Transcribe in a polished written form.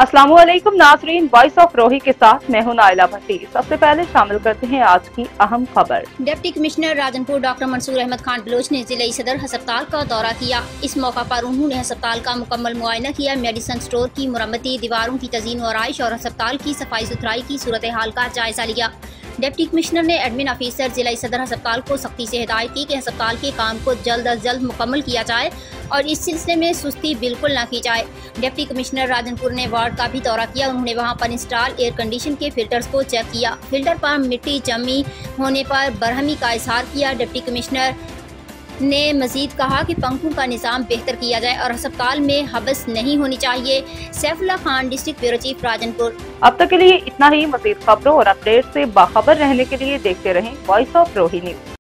अस्सलाम वालेकुम नाज़रीन, वॉइस ऑफ रोही के साथ मैं हूं आयला भाटी। सबसे पहले शामिल करते हैं आज की अहम खबर। Deputy commissioner Rajanpur doctor Mansoor Ahmad Khan Baloch ने जिले सदर हस्पताल का दौरा किया। इस मौका पर उन्होंने हस्पताल का मुकम्मल मुआयना किया, मेडिसिन स्टोर की मरम्मती, दीवारों की तज़ीन व आराइश और हस्पताल की सफाई सुथराई की सूरत हाल का जायजा लिया। डिप्टी कमिश्नर ने एडमिन ऑफिसर जिला सदर अस्पताल को सख्ती से हिदायत दी कि अस्पताल के काम को जल्द अज जल्द मुकम्मल किया जाए और इस सिलसिले में सुस्ती बिल्कुल ना की जाए। डिप्टी कमिश्नर राजनपुर ने वार्ड का भी दौरा किया। उन्होंने वहां पर इंस्टॉल एयर कंडीशन के फिल्टर्स को चेक किया। फिल्टर पर मिट्टी जमी होने पर बरहमी का इजहार किया। डिप्टी कमिश्नर ने मजीद कहा कि पंखों का निज़ाम बेहतर किया जाए और अस्पताल में हबस नहीं होनी चाहिए। Saifullah Khan, district bureau chief, Rajanpur. अब तक के लिए इतना ही। मजीद खबरों और अपडेट से बाखबर रहने के लिए देखते रहें वॉइस ऑफ रोही न्यूज।